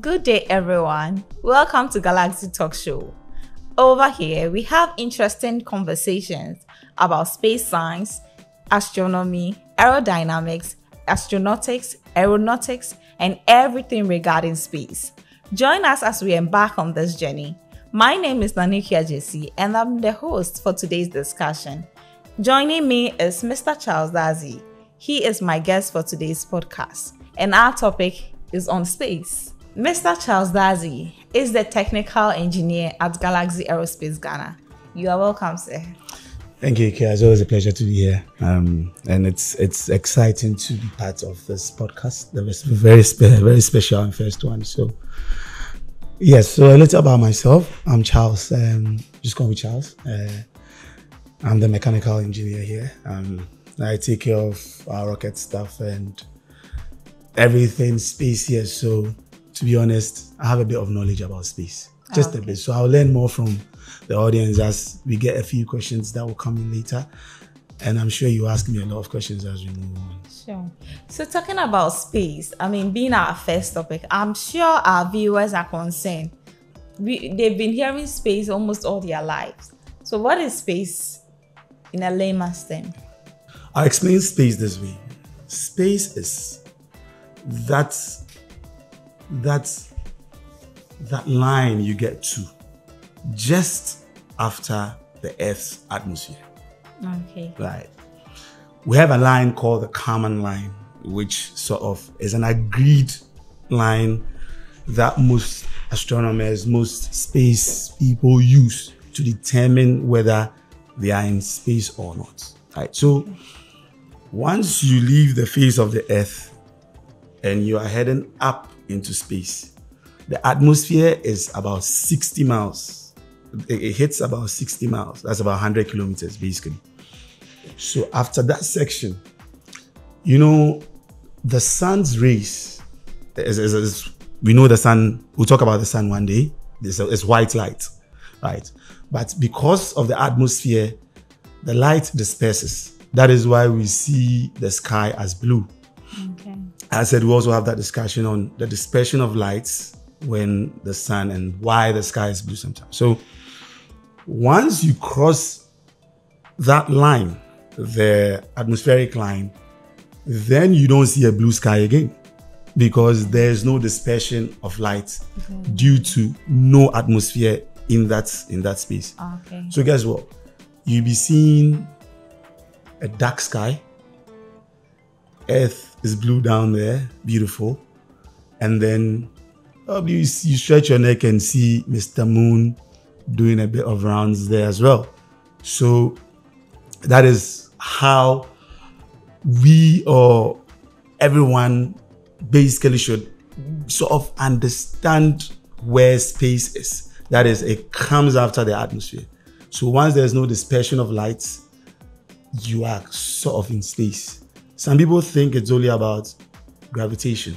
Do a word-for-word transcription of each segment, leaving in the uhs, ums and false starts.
Good day, everyone. Welcome to Galaxy Talk Show. Over here, we have interesting conversations about space science, astronomy, aerodynamics, astronautics, aeronautics, and everything regarding space. Join us as we embark on this journey. My name is Nanuki Adjesi, and I'm the host for today's discussion. Joining me is Mister Charles Dazi. He is my guest for today's podcast, and our topic is on space. Mister Charles Dazi is the technical engineer at Galaxy Aerospace Ghana. You are welcome, sir. Thank you, Kia. It's always a pleasure to be here. Um, and it's it's exciting to be part of this podcast. That was very, spe very special and first one. So, yes, so a little about myself. I'm Charles. Um, just call me Charles. Uh, I'm the mechanical engineer here. Um, I take care of our rocket stuff and everything space here. So, to be honest, I have a bit of knowledge about space, just oh, okay. a bit. So I'll learn more from the audience as we get a few questions that will come in later. And I'm sure you ask me a lot of questions as we move on. Sure. So talking about space, I mean, being our first topic, I'm sure our viewers are concerned. We, they've been hearing space almost all their lives. So what is space in a layman's term? I'll explain space this way. Space is that That's that line you get to just after the Earth's atmosphere. Okay. Right. We have a line called the Kármán line, which sort of is an agreed line that most astronomers, most space people use to determine whether they are in space or not. Right. So once you leave the face of the Earth and you are heading up into space, the atmosphere is about sixty miles. It hits about sixty miles. That's about one hundred kilometers, basically. So after that section, you know, the sun's rays, is, is, is, we know the sun, we'll talk about the sun one day. It's, it's white light, right? But because of the atmosphere, the light disperses. That is why we see the sky as blue. Okay. I said we also have that discussion on the dispersion of lights when the sun and why the sky is blue sometimes. So once you cross that line, the atmospheric line, then you don't see a blue sky again because there's no dispersion of light okay. due to no atmosphere in that, in that space. Okay. So guess what? You'll be seeing a dark sky. Earth is blue down there, beautiful, and then probably you, you stretch your neck and see Mister Moon doing a bit of rounds there as well. So that is how we or everyone basically should sort of understand where space is. That is, it comes after the atmosphere. So once there's no dispersion of light, you are sort of in space. Some people think it's only about gravitation.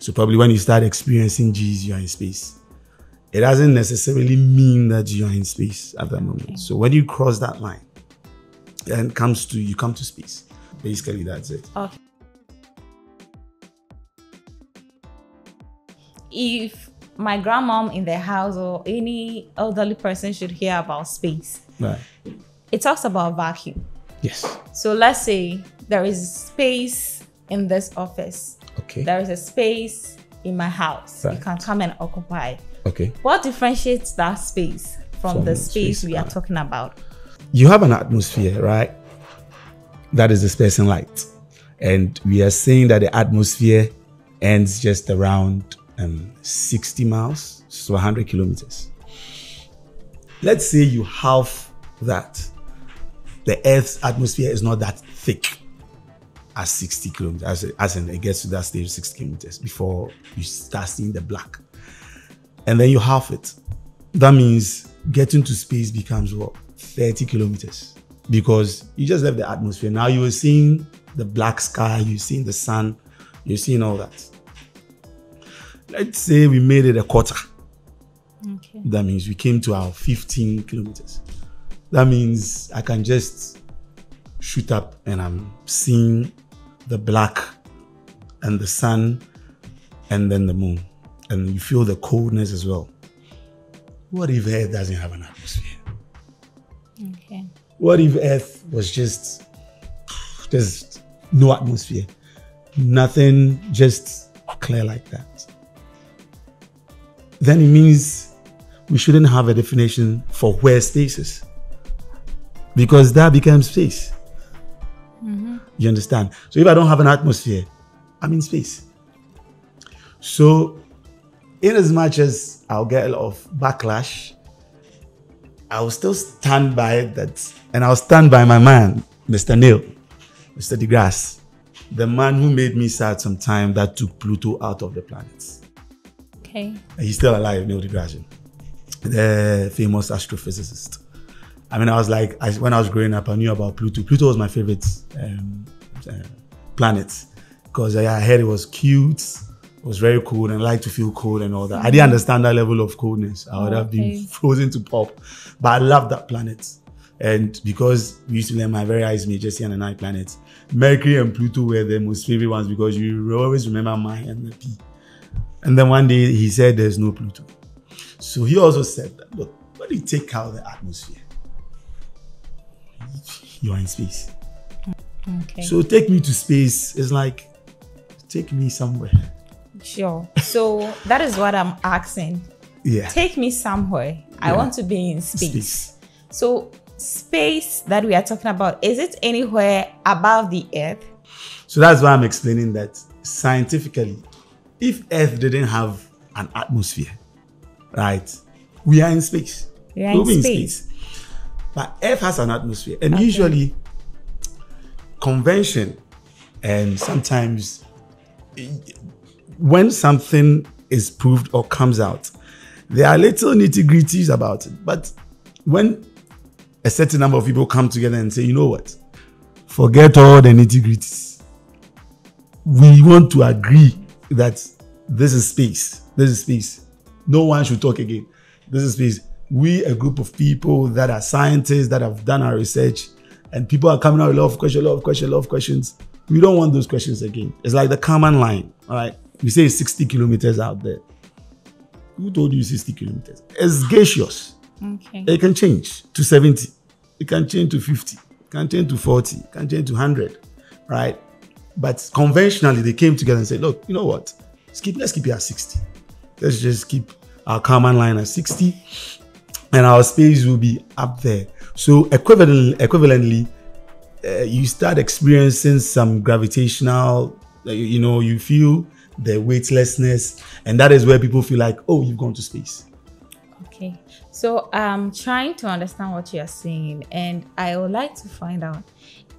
So probably when you start experiencing G's, you are in space. It doesn't necessarily mean that you are in space at that okay. moment. So when you cross that line, then it comes to, you come to space. Basically, that's it. Okay. If my grandmom in the house or any elderly person should hear about space, right. It talks about vacuum. Yes. So let's say there is space in this office. Okay. There is a space in my house. Right. You can come and occupy. Okay. What differentiates that space from Some the space, space we are talking about? You have an atmosphere, right? That is dispersing light. And we are saying that the atmosphere ends just around um, sixty miles, so one hundred kilometers. Let's say you have that. The Earth's atmosphere is not that thick as sixty kilometers, as in it gets to that stage sixty kilometers before you start seeing the black. And then you half it. That means getting to space becomes what? thirty kilometers. Because you just left the atmosphere. Now you're seeing the black sky, you're seeing the sun, you're seeing all that. Let's say we made it a quarter. Okay. That means we came to our fifteen kilometers. That means I can just shoot up and I'm seeing the black and the sun and then the moon. and you feel the coldness as well. What if Earth doesn't have an atmosphere? Okay. What if Earth was just, there's no atmosphere, nothing, just clear like that? Then it means we shouldn't have a definition for where space is, because that becomes space. Mm-hmm. You understand? So if I don't have an atmosphere, I'm in space. So in as much as I'll get a lot of backlash, I'll still stand by it, that, and I'll stand by my man, Mister Neil, Mister deGrasse, the man who made me sad some time that took Pluto out of the planets. Okay. He's still alive, Neil deGrasse, the famous astrophysicist. I mean, I was like, I, when I was growing up, I knew about Pluto. Pluto was my favorite um, uh, planet, because I heard it was cute, it was very cold, and I liked to feel cold and all that. Mm-hmm. I didn't understand that level of coldness. I would okay. have been frozen to pop, but I loved that planet. And because we used to learn my very eyes, me, Jesse, and the night planets, Mercury and Pluto were the most favorite ones, because you always remember my and the P. And then one day he said, there's no Pluto. So he also said that, look, what do you take out of the atmosphere? You are in space. Okay. So take me to space is like, take me somewhere. Sure. So that is what I'm asking. Yeah. Take me somewhere. Yeah. I want to be in space. space. So space that we are talking about, is it anywhere above the Earth? So that's why I'm explaining that scientifically, if Earth didn't have an atmosphere, right, we are in space. We are we'll in, space. in space. But Earth has an atmosphere. And okay. usually, convention, and sometimes when something is proved or comes out, there are little nitty-gritties about it. But when a certain number of people come together and say, you know what, forget all the nitty-gritties, we want to agree that this is space, this is space, no one should talk again, this is space. We, a group of people that are scientists, that have done our research, and people are coming out with a lot of questions, a lot of questions, a lot of questions. We don't want those questions again. It's like the Kármán line, all right? We say it's sixty kilometers out there. Who told you sixty kilometers? It's gaseous. Okay. It can change to seventy. It can change to fifty. It can change to forty. It can change to one hundred, right? But conventionally, they came together and said, look, you know what? Let's keep, let's keep it at sixty. Let's just keep our Kármán line at sixty, and our space will be up there. So equivalent, equivalently, uh, you start experiencing some gravitational, uh, you, you know, you feel the weightlessness, and that is where people feel like, oh, you've gone to space. Okay. So I'm trying to understand what you're saying, and I would like to find out,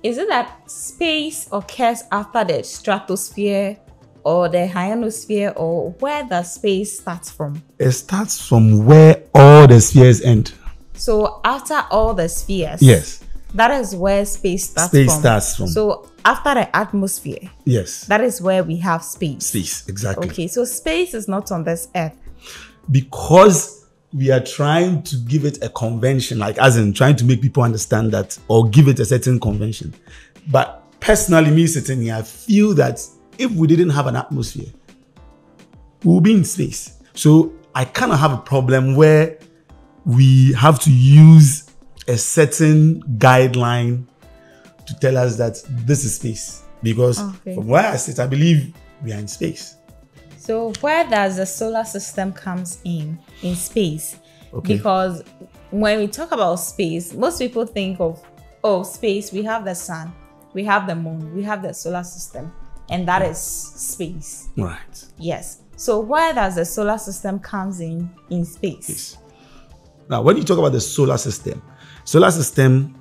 is it that space occurs after the stratosphere or the ionosphere, or where the space starts from? It starts from where all the spheres end. So after all the spheres, yes, that is where space starts space from. starts from. So after the atmosphere, yes, that is where we have space. Space, exactly. Okay, so space is not on this Earth. Because we are trying to give it a convention, like as in trying to make people understand that, or give it a certain convention. But personally, me sitting here, I feel that if we didn't have an atmosphere, we'll be in space. So I kind of have a problem where we have to use a certain guideline to tell us that this is space. Because okay. from where I sit, I believe we are in space. So where does the solar system comes in, in space? Okay. Because when we talk about space, most people think of, oh, space, we have the sun, we have the moon, we have the solar system, and that is space. Right. Yes. So where does the solar system comes in, in space? Yes. Now, when you talk about the solar system, solar system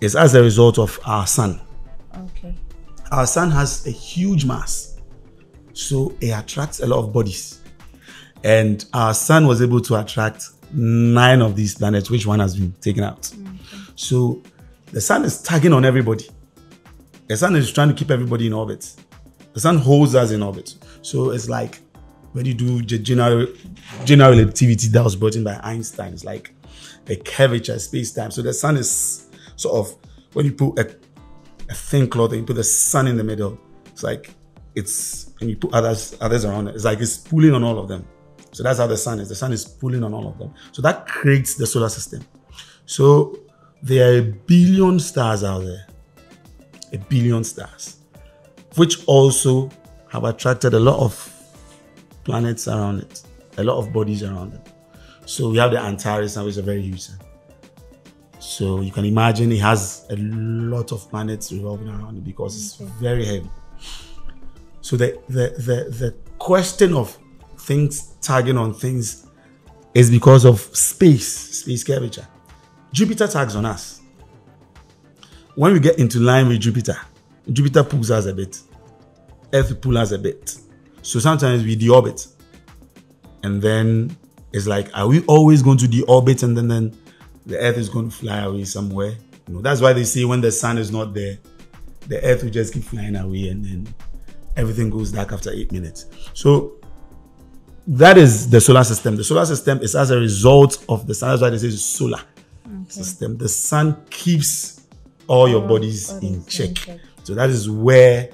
is as a result of our sun. Okay. Our sun has a huge mass. So it attracts a lot of bodies, and our sun was able to attract nine of these planets, which one has been taken out. Okay. So the sun is tagging on everybody. The sun is trying to keep everybody in orbit. The sun holds us in orbit. So it's like when you do general, general relativity that was brought in by Einstein, it's like the curvature of space-time. So the sun is sort of, when you put a, a thin cloth and you put the sun in the middle, it's like it's and you put others others around it. It's like it's pulling on all of them. So that's how the sun is. The sun is pulling on all of them. So that creates the solar system. So there are a billion stars out there, a billion stars, which also have attracted a lot of planets around it, a lot of bodies around it. So we have the Antares now, which is a very huge sun. So you can imagine it has a lot of planets revolving around it because it's very heavy. So the, the, the, the question of things tagging on things is because of space, space curvature. Jupiter tags on us. When we get into line with Jupiter, Jupiter pulls us a bit. Earth pulls us a bit. So sometimes we deorbit. And then it's like, are we always going to deorbit and then, then the Earth is going to fly away somewhere? You know, that's why they say when the sun is not there, the Earth will just keep flying away and then everything goes dark after eight minutes. So that is the solar system. The solar system is as a result of the sun. That's why they say it's solar okay. system. The sun keeps all your oh, bodies in check. in check. So that is where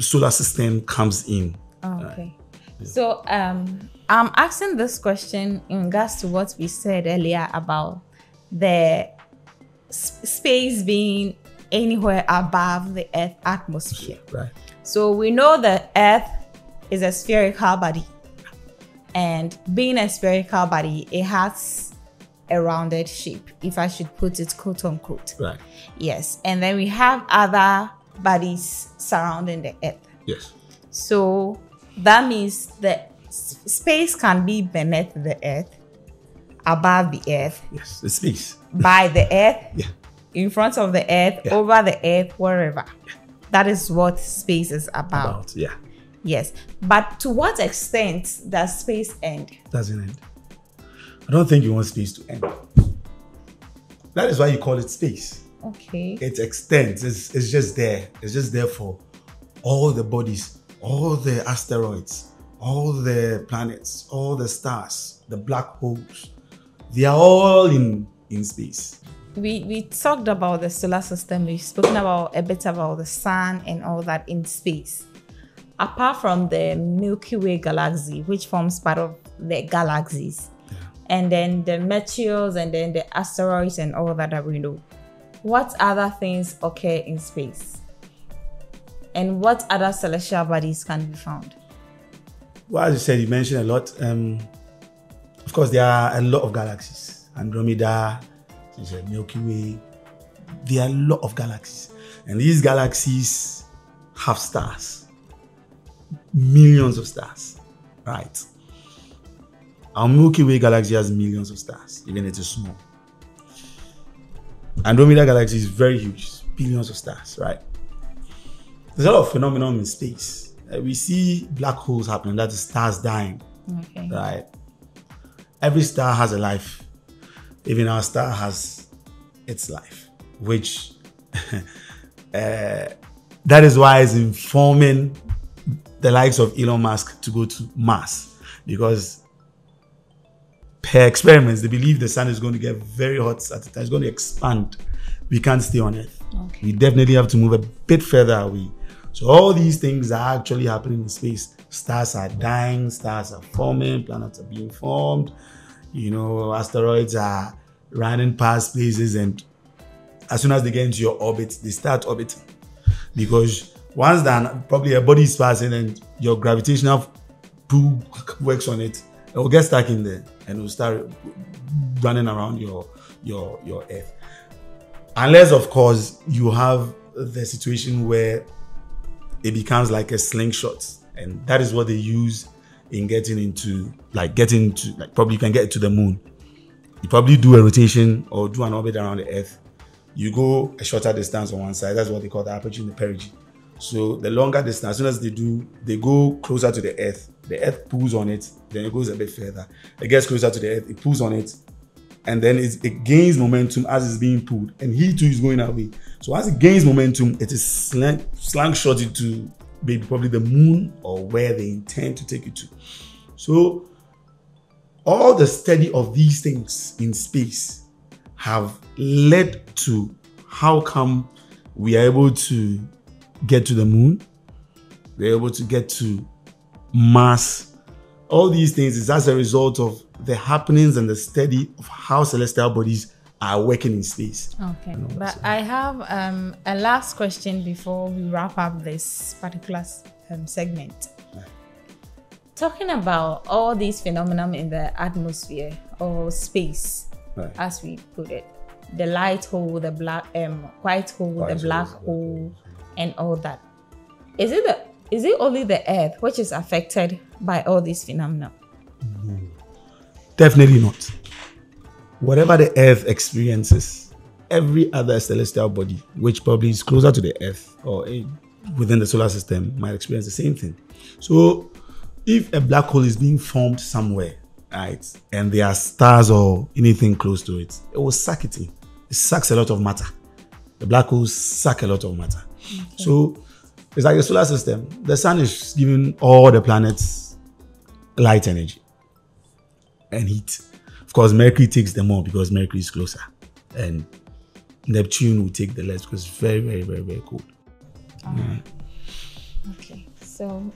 solar system comes in. Oh, okay. Uh, yeah. So um, I'm asking this question in regards to what we said earlier about the sp space being anywhere above the Earth atmosphere. Right. So we know the Earth is a spherical body, and being a spherical body, it has a rounded shape, if I should put it quote unquote. Right. Yes. And then we have other bodies surrounding the Earth. Yes. So that means that space can be beneath the Earth, above the Earth. Yes, it's space. By the Earth. Yeah. In front of the Earth, yeah. over the Earth, wherever. Yeah. That is what space is about. about. Yeah. Yes. But to what extent does space end? Doesn't end. I don't think you want space to end. That is why you call it space. Okay. It extends. It's, it's just there. It's just there for all the bodies, all the asteroids, all the planets, all the stars, the black holes. They are all in, in space. We, we talked about the solar system. We've spoken about a bit about the sun and all that in space. Apart from the Milky Way galaxy, which forms part of the galaxies, yeah. and then the meteors and then the asteroids and all that that we know, what other things occur in space? And what other celestial bodies can be found? Well, as you said, you mentioned a lot. Um, of course, there are a lot of galaxies. Andromeda, Milky Way, there are a lot of galaxies. And these galaxies have stars. Millions of stars, right? Our Milky Way galaxy has millions of stars, even if it is small. Andromeda galaxy is very huge, billions of stars, right? There's a lot of phenomenon in space. Uh, we see black holes happening, that is stars dying, okay. right? Every star has a life. Even our star has its life, which uh, that is why it's informing the likes of Elon Musk to go to Mars, because per experiments, they believe the sun is going to get very hot at the time. It's going to expand. We can't stay on Earth. Okay. We definitely have to move a bit further away. So all these things are actually happening in space. Stars are dying, stars are forming, planets are being formed. You know, asteroids are running past places, and as soon as they get into your orbit, they start orbiting. Because once then, probably your body is passing and your gravitational pull works on it, it will get stuck in there and it will start running around your, your, your Earth. Unless, of course, you have the situation where it becomes like a slingshot, and that is what they use in getting into, like getting to, like probably you can get to the moon. You probably do a rotation or do an orbit around the Earth. You go a shorter distance on one side. That's what they call the apogee and the perigee. So the longer distance, as soon as they do, they go closer to the Earth. The Earth pulls on it, then it goes a bit further. It gets closer to the Earth, it pulls on it, and then it's, it gains momentum as it's being pulled. And he too is going away. So as it gains momentum, it is slang, slangshotted to maybe probably the moon or where they intend to take you to. So all the study of these things in space have led to how come we are able to get to the moon, they're able to get to Mars. All these things is as a result of the happenings and the study of how celestial bodies are working in space. Okay, but I have um, a last question before we wrap up this particular um, segment. Talking about all these phenomena in the atmosphere or space, right, as we put it, the light hole, the black um, white hole, white the hole, black hole, and all that. Is it the, is it only the Earth which is affected by all these phenomena? No, definitely not. Whatever the Earth experiences, every other celestial body, which probably is closer to the Earth or within the solar system, might experience the same thing. So if a black hole is being formed somewhere, right, and there are stars or anything close to it, it will suck it in. It sucks a lot of matter. The black holes suck a lot of matter. Okay. So it's like the solar system. The sun is giving all the planets light energy and heat. Of course, Mercury takes them all because Mercury is closer. And Neptune will take the less because it's very, very, very, very cold. Oh. Yeah. Okay, so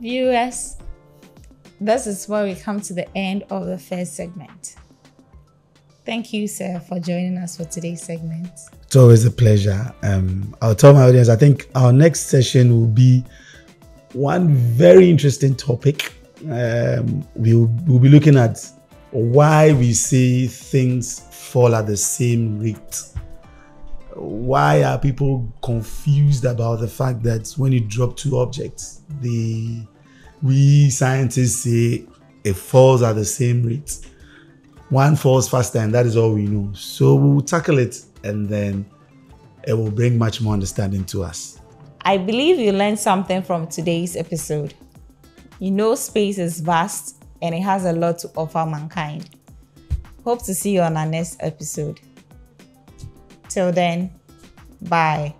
viewers, this is where we come to the end of the first segment. Thank you, sir, for joining us for today's segment. It's always a pleasure. Um, I'll tell my audience, I think our next session will be one very interesting topic. Um, we'll, we'll be looking at why we say things fall at the same rate. Why are people confused about the fact that when you drop two objects, they, we scientists say it falls at the same rate. One falls faster and that is all we know. So we'll tackle it and then it will bring much more understanding to us. I believe you learned something from today's episode. You know, space is vast and it has a lot to offer mankind. Hope to see you on our next episode. Till then, bye.